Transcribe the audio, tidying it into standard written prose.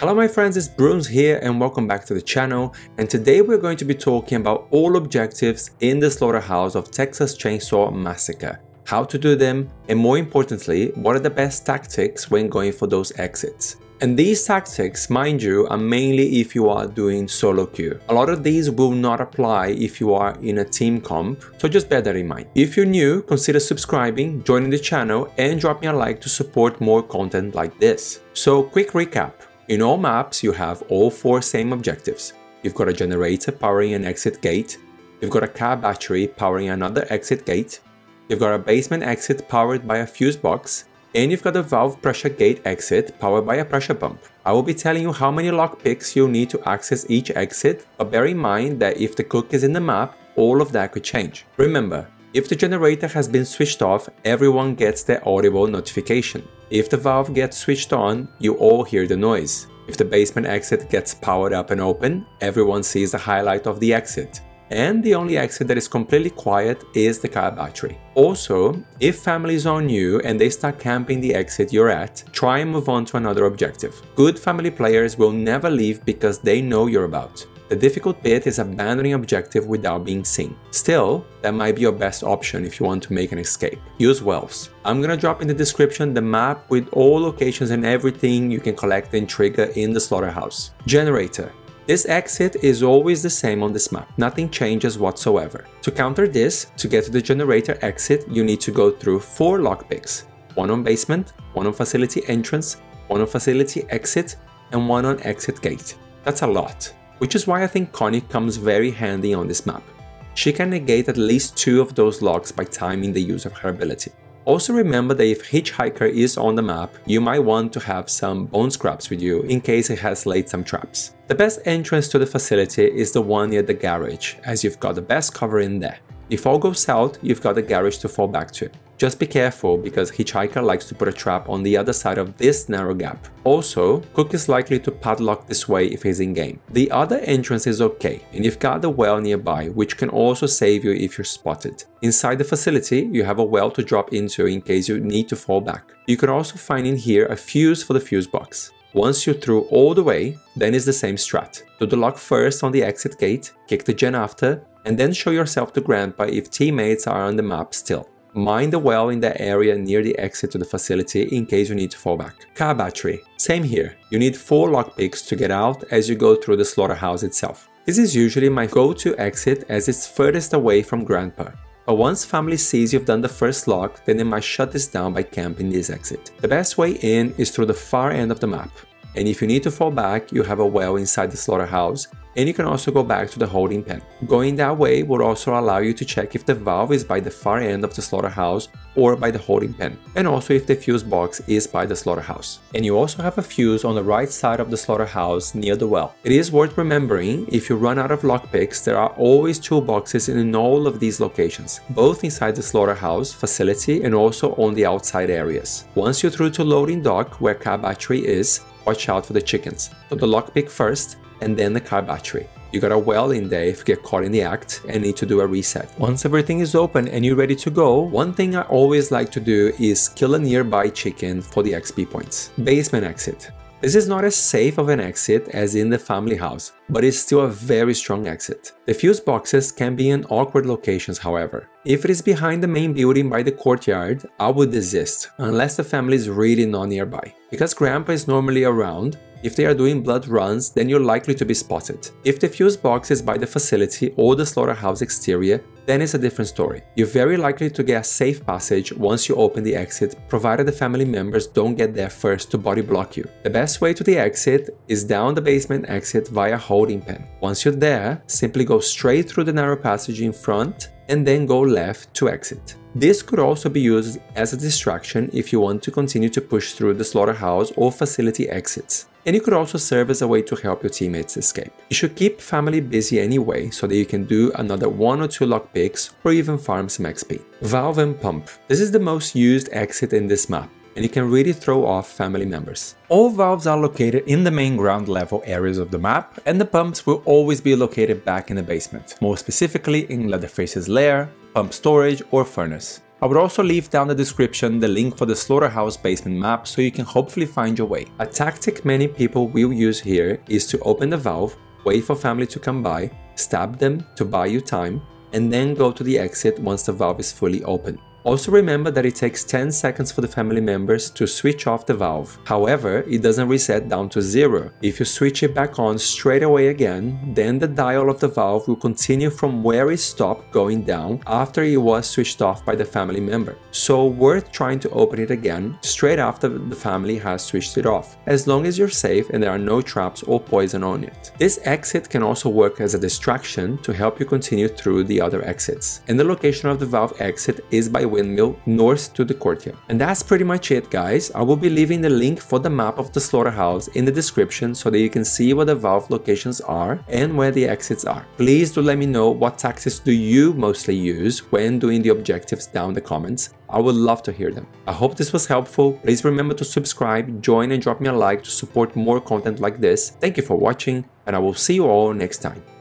Hello my friends, it's Bruns here and welcome back to the channel, and today we're going to be talking about all objectives in the slaughterhouse of Texas Chainsaw Massacre, how to do them, and more importantly, what are the best tactics when going for those exits. And these tactics, mind you, are mainly if you are doing solo queue. A lot of these will not apply if you are in a team comp, so just bear that in mind. If you're new, consider subscribing, joining the channel, and drop me a like to support more content like this. So quick recap. In all maps, you have all four same objectives. You've got a generator powering an exit gate, you've got a car battery powering another exit gate, you've got a basement exit powered by a fuse box, and you've got a valve pressure gate exit powered by a pressure pump. I will be telling you how many lockpicks you'll need to access each exit, but bear in mind that if the cook is in the map, all of that could change. Remember, if the generator has been switched off, everyone gets their audible notification. If the valve gets switched on, you all hear the noise. If the basement exit gets powered up and open, everyone sees the highlight of the exit. And the only exit that is completely quiet is the car battery. Also, if families are new and they start camping the exit you're at, try and move on to another objective. Good family players will never leave because they know you're about. The difficult bit is abandoning objective without being seen. Still, that might be your best option if you want to make an escape. Use wells. I'm gonna drop in the description the map with all locations and everything you can collect and trigger in the slaughterhouse. Generator. This exit is always the same on this map. Nothing changes whatsoever. To counter this, to get to the generator exit, you need to go through four lockpicks. One on basement, one on facility entrance, one on facility exit, and one on exit gate. That's a lot. Which is why I think Connie comes very handy on this map. She can negate at least two of those locks by timing the use of her ability. Also remember that if Hitchhiker is on the map, you might want to have some bone scraps with you in case it has laid some traps. The best entrance to the facility is the one near the garage, as you've got the best cover in there. If all goes south, you've got the garage to fall back to. Just be careful because Hitchhiker likes to put a trap on the other side of this narrow gap. Also, Cook is likely to padlock this way if he's in game. The other entrance is okay, and you've got the well nearby, which can also save you if you're spotted. Inside the facility, you have a well to drop into in case you need to fall back. You can also find in here a fuse for the fuse box. Once you're through all the way, then it's the same strat. Do the lock first on the exit gate, kick the gen after, and then show yourself to Grandpa if teammates are on the map still. Mind the well in the area near the exit to the facility in case you need to fall back. Car battery. Same here. You need four lockpicks to get out as you go through the slaughterhouse itself. This is usually my go-to exit as it's furthest away from Grandpa. But once family sees you've done the first lock, then they might shut this down by camping this exit. The best way in is through the far end of the map. And if you need to fall back, you have a well inside the slaughterhouse, and you can also go back to the holding pen. Going that way will also allow you to check if the valve is by the far end of the slaughterhouse or by the holding pen, and also if the fuse box is by the slaughterhouse. And you also have a fuse on the right side of the slaughterhouse near the well. It is worth remembering, if you run out of lockpicks, there are always toolboxes in all of these locations, both inside the slaughterhouse facility and also on the outside areas. Once you're through to loading dock where car battery is, watch out for the chickens. So the lockpick first, and then the car battery. You got a well in there if you get caught in the act and need to do a reset. Once everything is open and you're ready to go, one thing I always like to do is kill a nearby chicken for the XP points. Basement exit. This is not as safe of an exit as in the family house, but it's still a very strong exit. The fuse boxes can be in awkward locations, however. If it is behind the main building by the courtyard, I would desist, unless the family is really not nearby. Because Grandpa is normally around, if they are doing blood runs, then you're likely to be spotted. If the fuse box is by the facility or the slaughterhouse exterior, then it's a different story. You're very likely to get a safe passage once you open the exit, provided the family members don't get there first to body block you. The best way to the exit is down the basement exit via holding pen. Once you're there, simply go straight through the narrow passage in front and then go left to exit. This could also be used as a distraction if you want to continue to push through the slaughterhouse or facility exits. And it could also serve as a way to help your teammates escape. You should keep family busy anyway so that you can do another one or two lockpicks or even farm some XP. Valve and pump. This is the most used exit in this map, and it can really throw off family members. All valves are located in the main ground level areas of the map, and the pumps will always be located back in the basement, more specifically in Leatherface's lair, pump storage or furnace. I would also leave down the description the link for the Slaughterhouse basement map so you can hopefully find your way. A tactic many people will use here is to open the valve, wait for family to come by, stab them to buy you time, and then go to the exit once the valve is fully open. Also remember that it takes 10 seconds for the family members to switch off the valve. However, it doesn't reset down to zero. If you switch it back on straight away again, then the dial of the valve will continue from where it stopped going down after it was switched off by the family member. So worth trying to open it again straight after the family has switched it off, as long as you're safe and there are no traps or poison on it. This exit can also work as a distraction to help you continue through the other exits. And the location of the valve exit is by windmill north to the courtyard. And that's pretty much it, guys. I will be leaving the link for the map of the Slaughterhouse in the description so that you can see where the valve locations are and where the exits are. Please do let me know what tactics do you mostly use when doing the objectives down in the comments. I would love to hear them. I hope this was helpful. Please remember to subscribe, join, and drop me a like to support more content like this. Thank you for watching, and I will see you all next time.